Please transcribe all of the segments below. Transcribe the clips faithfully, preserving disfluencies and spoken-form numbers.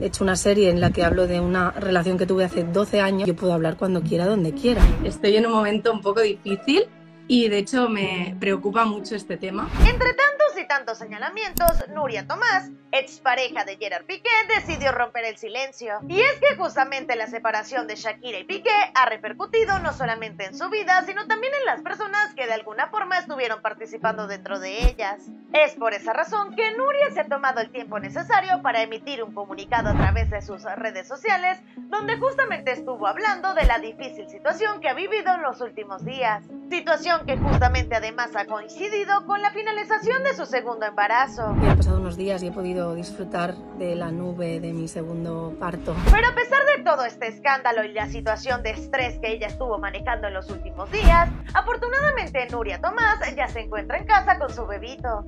he hecho una serie en la que hablo de una relación que tuve hace doce años. Yo puedo hablar cuando quiera, donde quiera. Estoy en un momento un poco difícil y de hecho me preocupa mucho este tema. Entre tantos y tantos señalamientos, Nuria Tomás, expareja de Gerard Piqué, decidió romper el silencio. Y es que justamente la separación de Shakira y Piqué ha repercutido no solamente en su vida, sino también en las personas que de alguna forma estuvieron participando dentro de ellas. Es por esa razón que Nuria se ha tomado el tiempo necesario para emitir un comunicado a través de sus redes sociales, donde justamente estuvo hablando de la difícil situación que ha vivido en los últimos días. Situación que justamente además ha coincidido con la finalización de su segundo embarazo. Ya han pasado unos días y he podido disfrutar de la nube de mi segundo parto. Pero a pesar de todo este escándalo y la situación de estrés que ella estuvo manejando en los últimos días, afortunadamente Nuria Tomás ya se encuentra en casa con su bebito.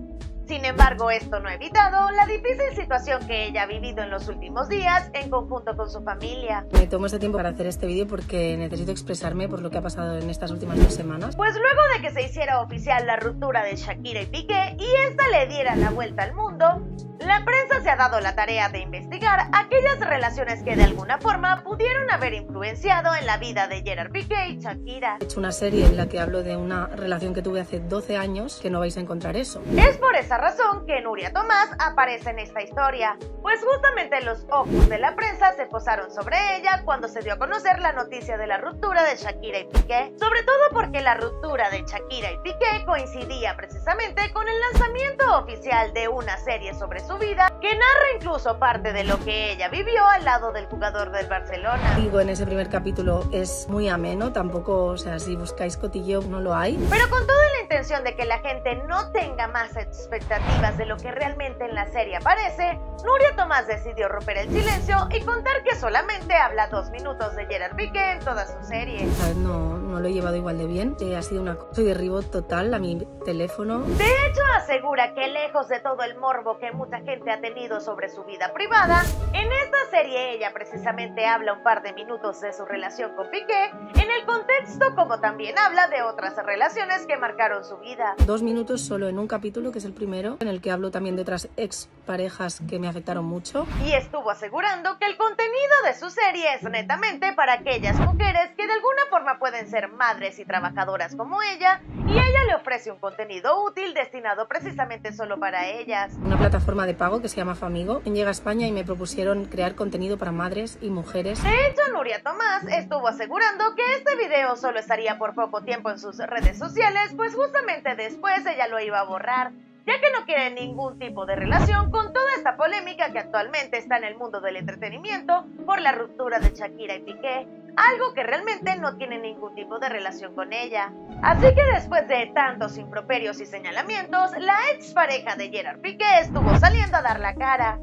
Sin embargo, esto no ha evitado la difícil situación que ella ha vivido en los últimos días en conjunto con su familia. Me tomo este tiempo para hacer este vídeo porque necesito expresarme por lo que ha pasado en estas últimas dos semanas. Pues luego de que se hiciera oficial la ruptura de Shakira y Piqué y esta le diera la vuelta al mundo, la prensa se ha dado la tarea de investigar aquellas relaciones que de alguna forma pudieron haber influenciado en la vida de Gerard Piqué y Shakira. He hecho una serie en la que hablo de una relación que tuve hace doce años, que no vais a encontrar eso. Es por esa razón que Nuria Tomás aparece en esta historia, pues justamente los ojos de la prensa se posaron sobre ella cuando se dio a conocer la noticia de la ruptura de Shakira y Piqué, sobre todo porque la ruptura de Shakira y Piqué coincidía precisamente con el lanzamiento oficial de una serie sobre su su vida, que narra incluso parte de lo que ella vivió al lado del jugador del Barcelona. Digo, en ese primer capítulo es muy ameno, tampoco, o sea, si buscáis cotilleo no lo hay. Pero con toda la intención de que la gente no tenga más expectativas de lo que realmente en la serie aparece, Nuria Tomás decidió romper el silencio y contar que solamente habla dos minutos de Gerard Piqué en toda su serie. No, no lo he llevado igual de bien, eh, ha sido un acoso y derribo total a mi teléfono. De hecho, asegura que lejos de todo el morbo que mucha gente ha tenido sobre su vida privada, en esta serie ella precisamente habla un par de minutos de su relación con Piqué, en el contexto como también habla de otras relaciones que marcaron su vida. Dos minutos solo en un capítulo, que es el primero, en el que hablo también de otras ex parejas que me afectaron mucho. Y estuvo asegurando que el contenido de su serie es netamente para aquellas mujeres que de alguna forma pueden ser madres y trabajadoras como ella, y ella le ofrece un contenido útil destinado precisamente solo para ellas. Una plataforma de de pago que se llama Famigo. Llegué a España y me propusieron crear contenido para madres y mujeres. De hecho, Nuria Tomás estuvo asegurando que este video solo estaría por poco tiempo en sus redes sociales, pues justamente después ella lo iba a borrar, ya que no quiere ningún tipo de relación con toda esta polémica que actualmente está en el mundo del entretenimiento por la ruptura de Shakira y Piqué, algo que realmente no tiene ningún tipo de relación con ella. Así que después de tantos improperios y señalamientos, la expareja de Gerard Piqué estuvo saliendo a dar la cara.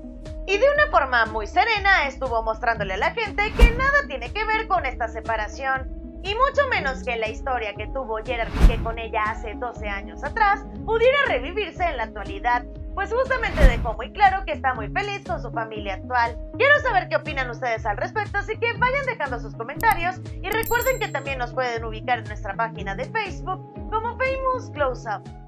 Y de una forma muy serena estuvo mostrándole a la gente que nada tiene que ver con esta separación, y mucho menos que la historia que tuvo Gerard Piqué con ella hace doce años atrás pudiera revivirse en la actualidad, pues justamente dejó muy claro que está muy feliz con su familia actual. Quiero saber qué opinan ustedes al respecto, así que vayan dejando sus comentarios y recuerden que también nos pueden ubicar en nuestra página de Facebook como FAMOUS CLOSE UP.